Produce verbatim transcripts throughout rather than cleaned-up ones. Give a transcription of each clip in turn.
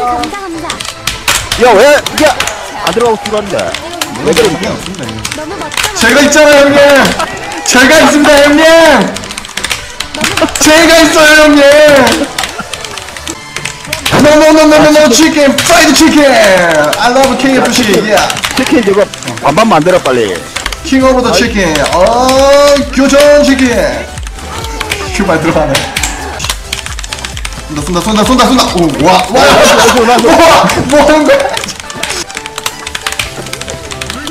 감사합니다. 야 왜? 야! 안 들어가고 들어왔는데 왜 그러냐? 너무 멋져. 제가 있잖아요 형님. 제가 있습니다 형님. 제가 있어요 형님. No no no no no no chicken, fried chicken. I love 케이에프씨. Yeah. 치킨 이거 반반 만들어 빨리. King of the chicken. 어 교전 치킨. 큐발 들어가네. 쏜다 쏜다 쏜다 쏜다 쏜다. 와와 뭐하는거야.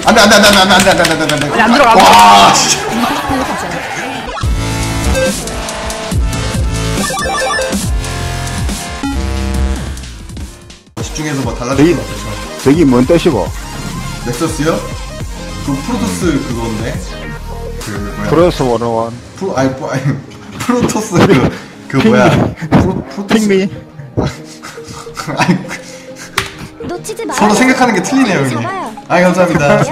안돼 안돼 안돼 안돼 안돼 안돼 안돼 안돼 안들어가. 와 진짜 집중해서 뭐 달라질 것 같아. 저기 뭔 뜻이고? 넥서스요? 그 프로토스 그건데? 그 뭐야? 프로토스 백일 프로 아니 프로토스 그 그 뭐야? 프로, 프로토스? 핑미? 아니 놓치지 마요. 서로 생각하는 게 틀리네요 형님. 아이 감사합니다.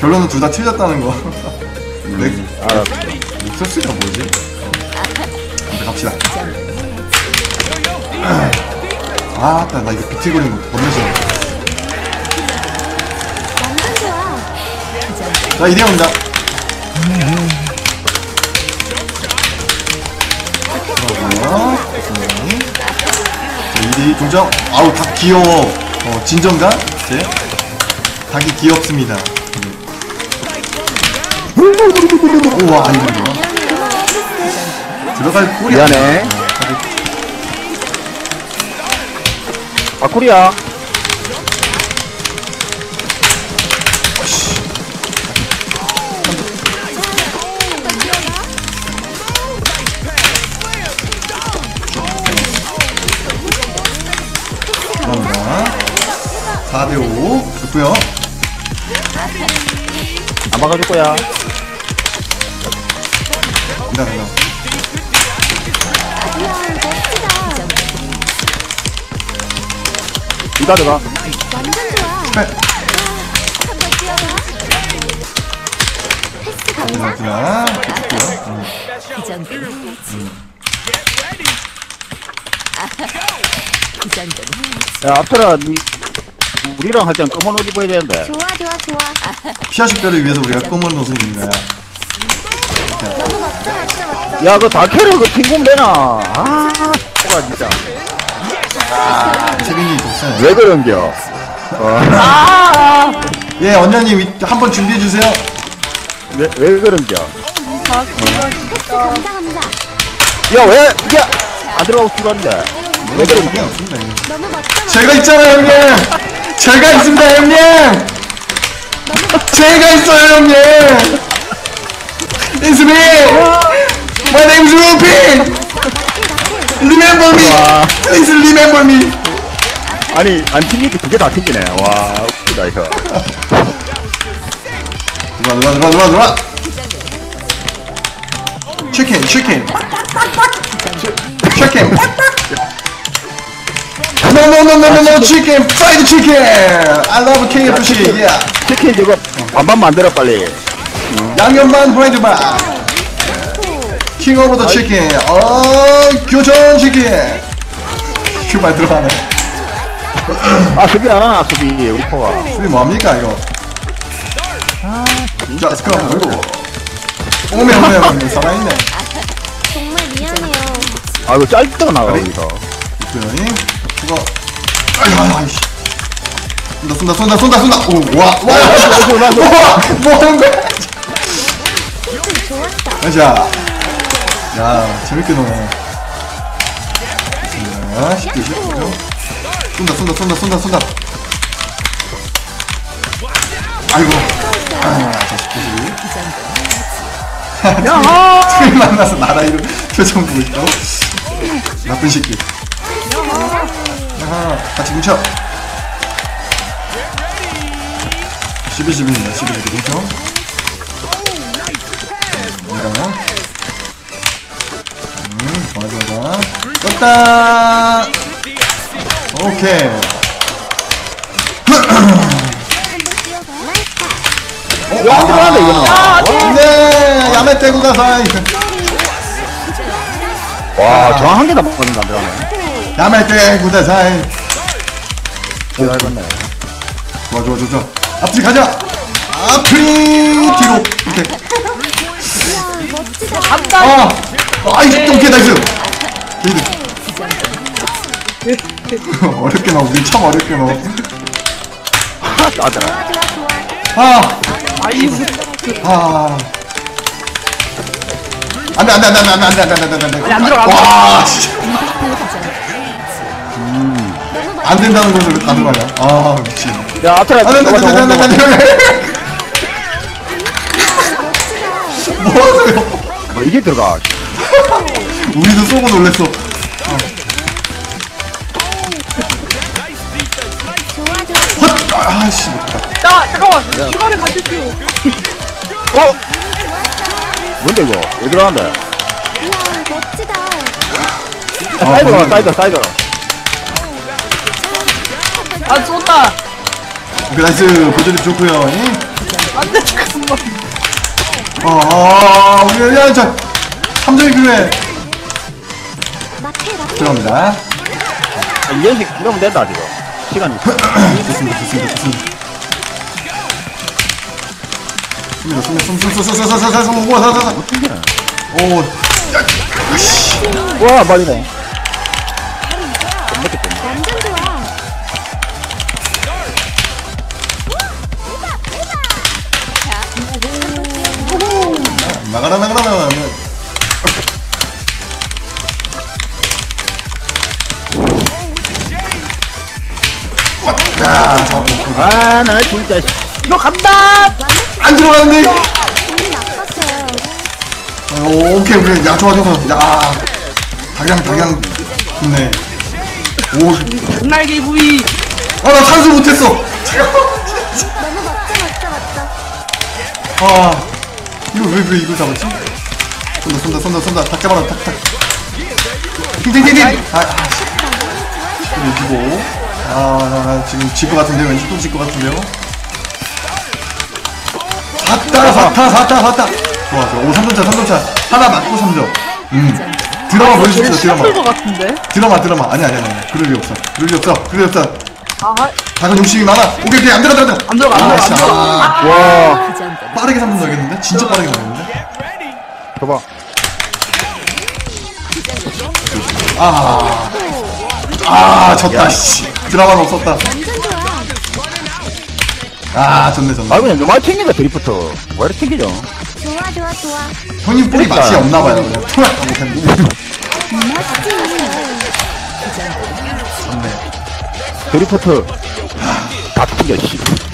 결론은 둘 다 틀렸다는 거. 음, 알았어. 넥서스가 뭐지? 어. 갑시다. 아, 나, 나 이거 비틀거리는 거 너무 싫어. 자, 이리 온다. 이리 동정. 아우 닭 귀여워. 어 진정가? 네? 닭이 귀엽습니다. 우와 안 들어. 들어갈 꿀이 미안해. 아 꿀이야. 사 대 오 좋구요. 안 막아줄거야. 간다 간다. 이다 들어가. 감사합니다. 야 앞에라 니 우리랑 할 때는 검은 옷 입어야 되는데. 좋아 좋아 좋아. 피아식별을 위해서 우리가 검은 옷을 입는 거야. 너무 멋져 진짜 멋져. 야 그거 다 캐려 그거 핑공 되나. 아 뭐야 진짜. 아 채빈이 독사야. 왜 그런겨. 아예 언니님 한번 준비해주세요. 왜 왜 그런겨. 아 진짜 감사합니다. 야 왜 야 안 들어가고 들어왔는데 왜 그런겨. 너무 멋져. 제가 있잖아요 형님. 제가 있습니다 형님! 제가 있어요 형님! It's me! My name is Rupin! Remember me! Please remember me! 아니 안 튕기게 두 개 다 튕기네. 와 웃기다 이거. 들어와 들어와 들어와 들어와 들어와! 치킨 치킨! 치킨! No no no no no no chicken, fried chicken. I love 케이에프씨. Yeah. 치킨 이거 반반 만들어 빨리. 양념반, 프라이드반. King of the chicken. 어 교전 치킨. 큐발 들어가네. 아 수비 안 하나 수비 우리 포가. 수비 뭐합니까 이거. 자 스크럼 걸고. 오메 오메 오메 살아있네. 정말 미안해요. 아 이거 짧다 나가 여기서. 아이고 아이씨. 쏜다 쏜다 쏜다 쏜다 쏜다. 오와 와. 뭐하는거야. 가자. 야 재밌게 노네. 자 쉽게 쉽게요. 쏜다 쏜다 쏜다 쏜다 쏜다. 아이고 아 쉽게. 야호 팀 만나서 나라 이런 표정 보고 있어. 나쁜 새끼. 아, 같이 뭉쳐. 십이 십이입니다. 십이 십이 뭉쳐. 이거요. 음, 좋아 좋아 좋아. 떴다. 오케이. 어, 안 들어가네 이거는. 네, 야매 떼고 가서. 와, 저 한 개도 못 걸린다 안 들어가네. やめてください。잘 맞나요? 좋아 좋아 좋아. 앞뒤 가자. 앞뒤 뒤로 이렇게. 아, 아 이거 오케이 나이스. 어렵게 나와. 우리 참 어렵게 나와. 아, 아, 안돼 안돼 안돼 안돼 안돼 안돼 안돼 안돼 안돼 와, 진짜. 음, 안 된다는 것을 다 들어가냐? 아, 미친. 야, 아트라. 안돼 안돼 안돼 안돼 안돼. 뭐하세요? 뭐 이게 들어가. 우리도 쏘고 놀랬어. 아씨 나 잠깐만 이거를 가질게요. 어? 뭔데 이거? 왜 들어간다? 우와 멋지다. 사이드가 사이드 사이드. 아 쏜다. 나이스 보조리 좋고요. 안돼 잠깐만. 어어 우리 야 저 삼 점이 필요해. 들어갑니다. 이현식 이러면 된다 지금. 시간이 됐습니다. 됐습니다. 됐습니다. 와, 빨리네. 나가라 나가라 나가라. 아, 나 진짜 이거 간다! 안 들어가는데? 아, 오, 오케이, 그래. 야, 좋아, 좋아. 야, 방향, 방향. 좋네. 오, 날개 부위. 아, 나 산수 못했어. 잠깐만. 너무 맞다, 맞다, 맞다. 아, 이거 왜, 왜 이걸 잡았지? 쏜다, 쏜다, 쏜다, 쏜다. 다 깨봐라, 탁, 탁. 띵띵띵띵! 아, 아, 씨. 그리고. 아, 지금 질 것 같은데요? 왠지 또 질 것 같은데요? 샀다, 샀다, 샀다, 샀다! 좋아, 좋아. 오, 삼 점 차, 삼 점 차. 하나 맞고 삼 점. 음. 드라마 보여주십시오, 드라마. 드라마, 드라마. 아니, 아니, 아니. 그럴 리 없어. 그럴 리 없어. 그럴 리 없어. 작은 욕심이 많아. 오케이, 오케이. 안 들어가, 들어가. 안 들어가, 안 들어가. 아, 와. 빠르게 삼 점 넣겠는데? 진짜 빠르게 넣겠는데? 봐봐. 아. 아, 졌다, 씨. 드라마는 없었다. 아, 좋네, 좋네. 아이고, 너무 많이 튕긴다, 드리프트. 왜 이렇게 튕기죠? 좋아, 좋아, 좋아. 형님 볼이 맛이 없나봐요. 그냥 토락 못했는데. 좋네. 드리프트. 다 튕겨, 씨.